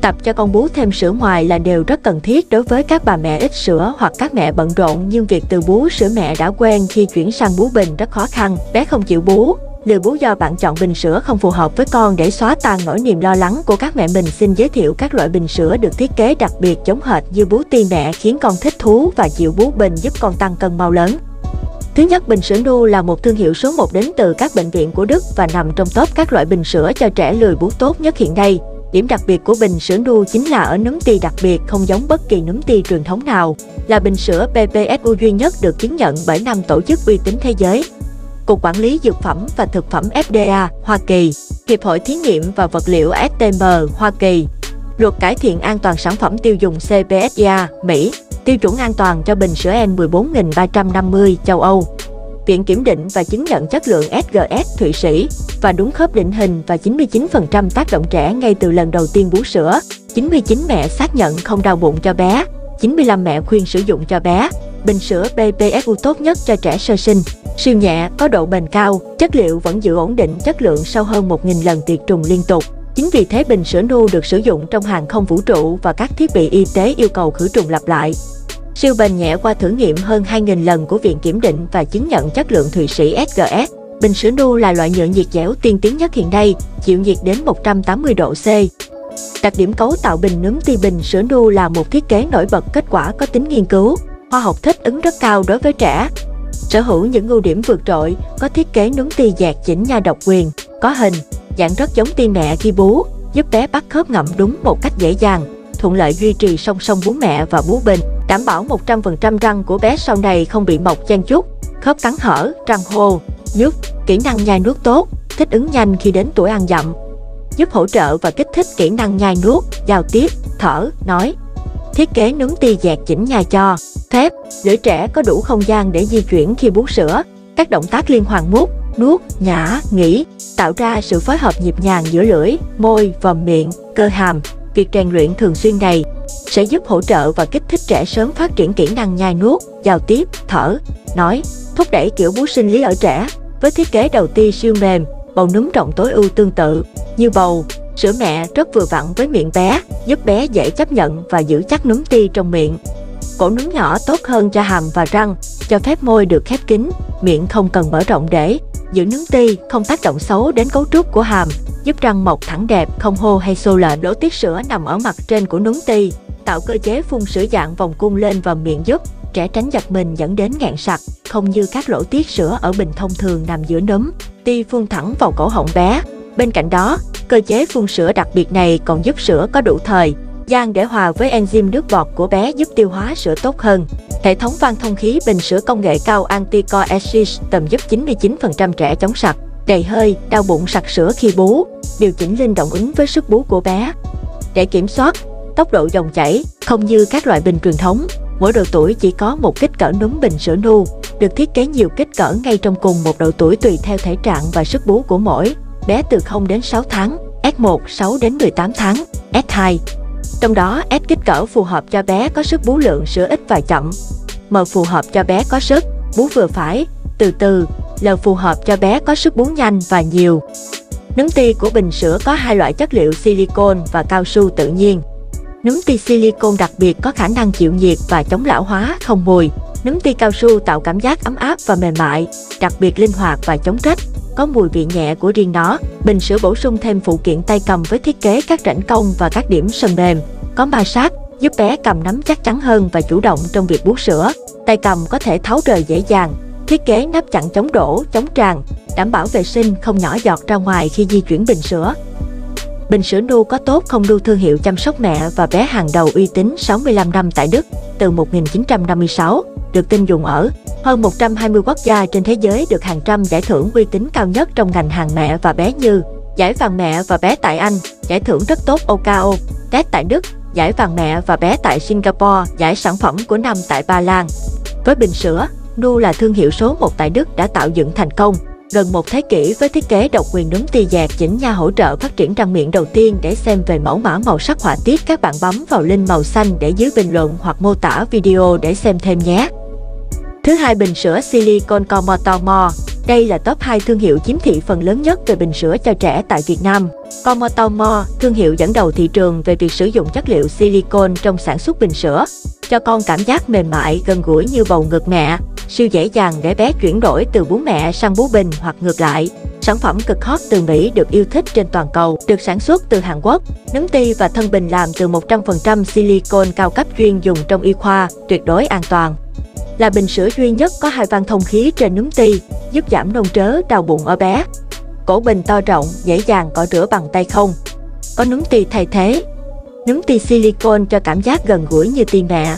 Tập cho con bú thêm sữa ngoài là điều rất cần thiết đối với các bà mẹ ít sữa hoặc các mẹ bận rộn nhưng việc từ bú sữa mẹ đã quen khi chuyển sang bú bình rất khó khăn. Bé không chịu bú, lười bú do bạn chọn bình sữa không phù hợp với con. Để xóa tan nỗi niềm lo lắng của các mẹ, mình xin giới thiệu các loại bình sữa được thiết kế đặc biệt giống hệt như bú ti mẹ khiến con thích thú và chịu bú bình, giúp con tăng cân mau lớn. Thứ nhất, bình sữa Nu là một thương hiệu số 1 đến từ các bệnh viện của Đức và nằm trong top các loại bình sữa cho trẻ lười bú tốt nhất hiện nay. Điểm đặc biệt của bình sữa Nu chính là ở núm ti đặc biệt, không giống bất kỳ núm ti truyền thống nào, là bình sữa PPSU duy nhất được chứng nhận bởi 5 tổ chức uy tín thế giới: Cục Quản lý Dược phẩm và Thực phẩm FDA Hoa Kỳ, Hiệp hội Thí nghiệm và Vật liệu ASTM Hoa Kỳ, Luật Cải thiện an toàn sản phẩm tiêu dùng CPSIA Mỹ, tiêu chuẩn an toàn cho bình sữa EN 14350 châu Âu, Viện Kiểm định và Chứng nhận Chất lượng SGS Thụy Sĩ. Và đúng khớp định hình và 99% tác động trẻ ngay từ lần đầu tiên bú sữa, 99 mẹ xác nhận không đau bụng cho bé, 95 mẹ khuyên sử dụng cho bé. Bình sữa PPSU tốt nhất cho trẻ sơ sinh, siêu nhẹ, có độ bền cao, chất liệu vẫn giữ ổn định chất lượng sau hơn 1000 lần tiệt trùng liên tục. Chính vì thế bình sữa Nu được sử dụng trong hàng không vũ trụ và các thiết bị y tế yêu cầu khử trùng lặp lại. Siêu bền nhẹ qua thử nghiệm hơn 2000 lần của Viện Kiểm định và Chứng nhận Chất lượng Thụy Sĩ SGS. Bình sữa Nu là loại nhựa nhiệt dẻo tiên tiến nhất hiện nay, chịu nhiệt đến 180 độ C. Đặc điểm cấu tạo bình núm ti bình sữa Nu là một thiết kế nổi bật, kết quả có tính nghiên cứu, khoa học thích ứng rất cao đối với trẻ. Sở hữu những ưu điểm vượt trội, có thiết kế núm ti dẹt chỉnh nha độc quyền, có hình, dạng rất giống ti mẹ khi bú, giúp bé bắt khớp ngậm đúng một cách dễ dàng, thuận lợi duy trì song song bú mẹ và bú bình, đảm bảo 100% răng của bé sau này không bị mọc chen chúc, khớp cắn hở, răng khô, nhức. Kỹ năng nhai nuốt tốt, thích ứng nhanh khi đến tuổi ăn dặm, giúp hỗ trợ và kích thích kỹ năng nhai nuốt, giao tiếp, thở, nói. Thiết kế núm ti dẹt chỉnh nha cho phép lưỡi trẻ có đủ không gian để di chuyển khi bú sữa. Các động tác liên hoàn mút, nuốt, nhả, nghỉ tạo ra sự phối hợp nhịp nhàng giữa lưỡi, môi, vòm miệng, cơ hàm. Việc rèn luyện thường xuyên này sẽ giúp hỗ trợ và kích thích trẻ sớm phát triển kỹ năng nhai nuốt, giao tiếp, thở, nói, thúc đẩy kiểu bú sinh lý ở trẻ. Với thiết kế đầu ti siêu mềm, bầu núm rộng tối ưu tương tự như bầu sữa mẹ, rất vừa vặn với miệng bé, giúp bé dễ chấp nhận và giữ chắc núm ti trong miệng. Cổ núm nhỏ tốt hơn cho hàm và răng, cho phép môi được khép kín, miệng không cần mở rộng để giữ núm ti, không tác động xấu đến cấu trúc của hàm, giúp răng mọc thẳng đẹp, không hô hay xô lệch. Lỗ tiết sữa nằm ở mặt trên của núm ti, tạo cơ chế phun sữa dạng vòng cung lên vòm miệng, giúp trẻ tránh giật mình dẫn đến ngạn sặc, không như các lỗ tiết sữa ở bình thông thường nằm giữa núm ti phun thẳng vào cổ họng bé. Bên cạnh đó, cơ chế phun sữa đặc biệt này còn giúp sữa có đủ thời gian để hòa với enzyme nước bọt của bé, giúp tiêu hóa sữa tốt hơn. Hệ thống van thông khí bình sữa công nghệ cao anti-coercive tầm giúp 99% trẻ chống sặc, đầy hơi, đau bụng, sặc sữa khi bú, điều chỉnh linh động ứng với sức bú của bé để kiểm soát tốc độ dòng chảy. Không như các loại bình truyền thống, mỗi độ tuổi chỉ có một kích cỡ núm bình sữa Nu, được thiết kế nhiều kích cỡ ngay trong cùng một độ tuổi tùy theo thể trạng và sức bú của mỗi bé, từ 0 đến 6 tháng, S1 6 đến 18 tháng, S2. Trong đó, S kích cỡ phù hợp cho bé có sức bú lượng sữa ít và chậm, M phù hợp cho bé có sức bú vừa phải, từ từ, L phù hợp cho bé có sức bú nhanh và nhiều. Núm ti của bình sữa có hai loại chất liệu silicon và cao su tự nhiên. Núm ti silicon đặc biệt có khả năng chịu nhiệt và chống lão hóa, không mùi. Núm ti cao su tạo cảm giác ấm áp và mềm mại, đặc biệt linh hoạt và chống rách, có mùi vị nhẹ của riêng nó. Bình sữa bổ sung thêm phụ kiện tay cầm với thiết kế các rãnh cong và các điểm sần mềm, có ma sát, giúp bé cầm nắm chắc chắn hơn và chủ động trong việc bú sữa. Tay cầm có thể tháo rời dễ dàng. Thiết kế nắp chặn chống đổ, chống tràn, đảm bảo vệ sinh không nhỏ giọt ra ngoài khi di chuyển bình sữa. Bình sữa Nu có tốt không Nu, thương hiệu chăm sóc mẹ và bé hàng đầu uy tín 65 năm tại Đức từ 1956, được tin dùng ở hơn 120 quốc gia trên thế giới, được hàng trăm giải thưởng uy tín cao nhất trong ngành hàng mẹ và bé như Giải vàng mẹ và bé tại Anh, Giải thưởng rất tốt OKO, Tết tại Đức, Giải vàng mẹ và bé tại Singapore, Giải sản phẩm của năm tại Ba Lan. Với bình sữa, Nu là thương hiệu số 1 tại Đức đã tạo dựng thành công gần một thế kỷ với thiết kế độc quyền núm ti dẹt chỉnh nha, hỗ trợ phát triển răng miệng. Đầu tiên, để xem về mẫu mã màu sắc họa tiết, các bạn bấm vào link màu xanh để dưới bình luận hoặc mô tả video để xem thêm nhé. Thứ hai, bình sữa silicon Comotomo Đây là top 2 thương hiệu chiếm thị phần lớn nhất về bình sữa cho trẻ tại Việt Nam. Comotomo, thương hiệu dẫn đầu thị trường về việc sử dụng chất liệu silicone trong sản xuất bình sữa, cho con cảm giác mềm mại gần gũi như bầu ngực mẹ, siêu dễ dàng để bé chuyển đổi từ bú mẹ sang bú bình hoặc ngược lại. Sản phẩm cực hot từ Mỹ được yêu thích trên toàn cầu, được sản xuất từ Hàn Quốc. Nấm ti và thân bình làm từ 100% silicone cao cấp chuyên dùng trong y khoa, tuyệt đối an toàn. Là bình sữa duy nhất có hai van thông khí trên núm ti, giúp giảm nôn trớ, đau bụng ở bé. Cổ bình to rộng, dễ dàng cọ rửa bằng tay không. Có núm ti thay thế. Núm ti silicone cho cảm giác gần gũi như ti mẹ.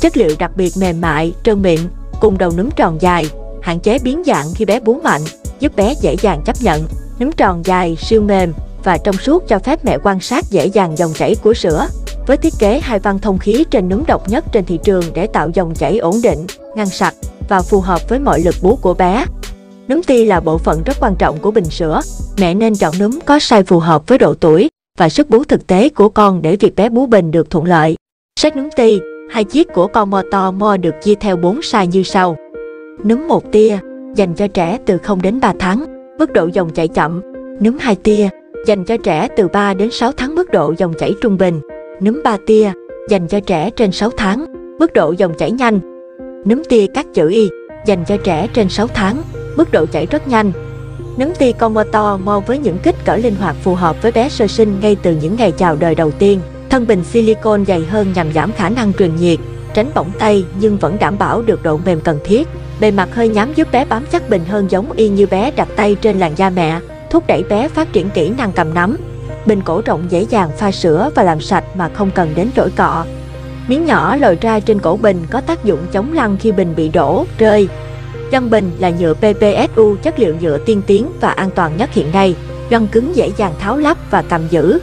Chất liệu đặc biệt mềm mại, trơn mịn, cùng đầu núm tròn dài, hạn chế biến dạng khi bé bú mạnh, giúp bé dễ dàng chấp nhận. Núm tròn dài, siêu mềm và trong suốt cho phép mẹ quan sát dễ dàng dòng chảy của sữa. Với thiết kế hai van thông khí trên núm độc nhất trên thị trường để tạo dòng chảy ổn định, ngăn sặc và phù hợp với mọi lực bú của bé. Núm ti là bộ phận rất quan trọng của bình sữa. Mẹ nên chọn núm có size phù hợp với độ tuổi và sức bú thực tế của con để việc bé bú bình được thuận lợi. Set núm ti, hai chiếc của Comotomo được chia theo 4 size như sau. Núm 1 tia, dành cho trẻ từ 0 đến 3 tháng, mức độ dòng chảy chậm. Núm 2 tia, dành cho trẻ từ 3 đến 6 tháng, mức độ dòng chảy trung bình. Núm 3 tia, dành cho trẻ trên 6 tháng, mức độ dòng chảy nhanh. Núm tia các chữ Y, dành cho trẻ trên 6 tháng, mức độ chảy rất nhanh. Núm tia Comotomo với những kích cỡ linh hoạt phù hợp với bé sơ sinh ngay từ những ngày chào đời đầu tiên. Thân bình silicone dày hơn nhằm giảm khả năng truyền nhiệt, tránh bỏng tay nhưng vẫn đảm bảo được độ mềm cần thiết. Bề mặt hơi nhám giúp bé bám chắc bình hơn, giống y như bé đặt tay trên làn da mẹ, thúc đẩy bé phát triển kỹ năng cầm nắm. Bình cổ rộng dễ dàng pha sữa và làm sạch mà không cần đến chổi cọ. Miếng nhỏ lồi ra trên cổ bình có tác dụng chống lăn khi bình bị đổ, rơi. Răng bình là nhựa PPSU, chất liệu nhựa tiên tiến và an toàn nhất hiện nay. Răng cứng dễ dàng tháo lắp và cầm giữ.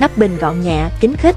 Nắp bình gọn nhẹ, kín khít.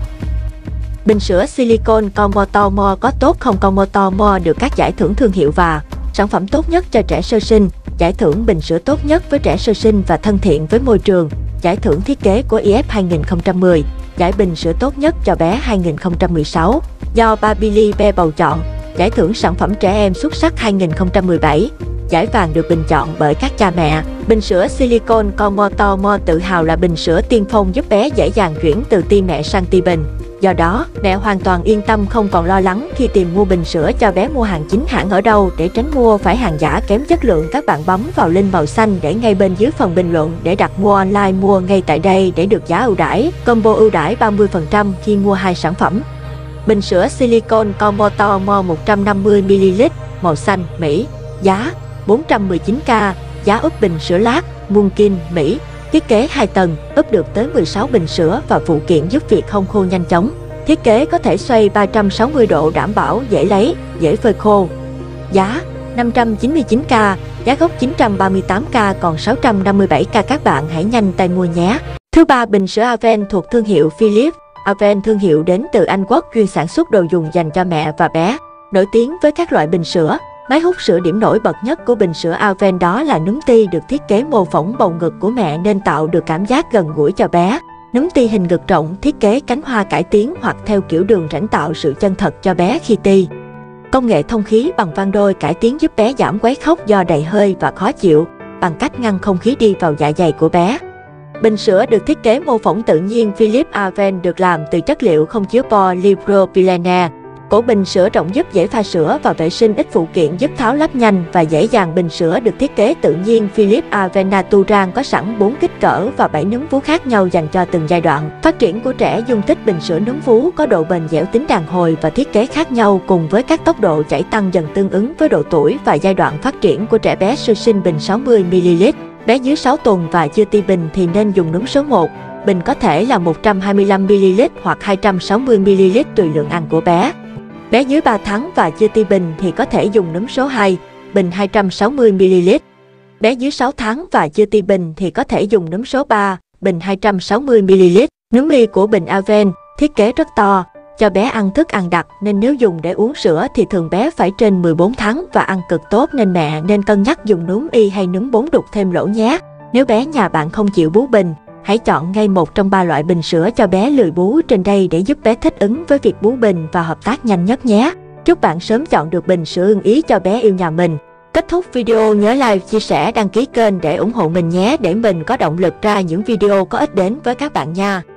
Bình sữa silicone Comotomo có tốt không? Comotomo được các giải thưởng thương hiệu và sản phẩm tốt nhất cho trẻ sơ sinh, giải thưởng bình sữa tốt nhất với trẻ sơ sinh và thân thiện với môi trường, giải thưởng thiết kế của IF 2010, giải bình sữa tốt nhất cho bé 2016 do Babili Be bầu chọn, giải thưởng sản phẩm trẻ em xuất sắc 2017, giải vàng được bình chọn bởi các cha mẹ. Bình sữa silicone Comotomo tự hào là bình sữa tiên phong giúp bé dễ dàng chuyển từ ti mẹ sang ti bình. Do đó, mẹ hoàn toàn yên tâm, không còn lo lắng khi tìm mua bình sữa cho bé mua hàng chính hãng ở đâu để tránh mua phải hàng giả kém chất lượng. Các bạn bấm vào link màu xanh để ngay bên dưới phần bình luận để đặt mua online, mua ngay tại đây để được giá ưu đãi. Combo ưu đãi 30% khi mua hai sản phẩm. Bình sữa silicone Comotomo 150ml, màu xanh, Mỹ, giá 419.000, giá úp bình sữa lát, Moonkin, Mỹ. Thiết kế 2 tầng, úp được tới 16 bình sữa và phụ kiện giúp việc không khô nhanh chóng. Thiết kế có thể xoay 360 độ, đảm bảo dễ lấy, dễ phơi khô. Giá 599.000, giá gốc 938.000, còn 657.000, các bạn hãy nhanh tay mua nhé. Thứ ba, bình sữa Avent thuộc thương hiệu Philips. Avent, thương hiệu đến từ Anh Quốc, chuyên sản xuất đồ dùng dành cho mẹ và bé. Nổi tiếng với các loại bình sữa. Máy hút sữa, điểm nổi bật nhất của bình sữa Avent đó là núm ti được thiết kế mô phỏng bầu ngực của mẹ nên tạo được cảm giác gần gũi cho bé. Núm ti hình ngực rộng, thiết kế cánh hoa cải tiến hoặc theo kiểu đường rãnh tạo sự chân thật cho bé khi ti. Công nghệ thông khí bằng van đôi cải tiến giúp bé giảm quấy khóc do đầy hơi và khó chịu bằng cách ngăn không khí đi vào dạ dày của bé. Bình sữa được thiết kế mô phỏng tự nhiên. Philips Avent được làm từ chất liệu không chứa polypropylene. Cổ bình sữa rộng giúp dễ pha sữa và vệ sinh, ít phụ kiện giúp tháo lắp nhanh và dễ dàng. Bình sữa được thiết kế tự nhiên. Philips Avent Natural có sẵn 4 kích cỡ và 7 núm vú khác nhau dành cho từng giai đoạn phát triển của trẻ. Dung tích bình sữa núm vú có độ bền, dẻo, tính đàn hồi và thiết kế khác nhau, cùng với các tốc độ chảy tăng dần tương ứng với độ tuổi và giai đoạn phát triển của trẻ bé sơ sinh. Bình 60ml, bé dưới 6 tuần và chưa ti bình thì nên dùng núm số 1. Bình có thể là 125ml hoặc 260ml tùy lượng ăn của bé. Bé dưới 3 tháng và chưa ti bình thì có thể dùng núm số 2, bình 260ml. Bé dưới 6 tháng và chưa ti bình thì có thể dùng núm số 3, bình 260ml. Núm ly của bình Avent thiết kế rất to, cho bé ăn thức ăn đặc nên nếu dùng để uống sữa thì thường bé phải trên 14 tháng và ăn cực tốt nên mẹ nên cân nhắc dùng núm Y hay núm 4 đục thêm lỗ nhé. Nếu bé nhà bạn không chịu bú bình, hãy chọn ngay một trong 3 loại bình sữa cho bé lười bú trên đây để giúp bé thích ứng với việc bú bình và hợp tác nhanh nhất nhé. Chúc bạn sớm chọn được bình sữa ưng ý cho bé yêu nhà mình. Kết thúc video nhớ like, chia sẻ, đăng ký kênh để ủng hộ mình nhé, để mình có động lực ra những video có ích đến với các bạn nha.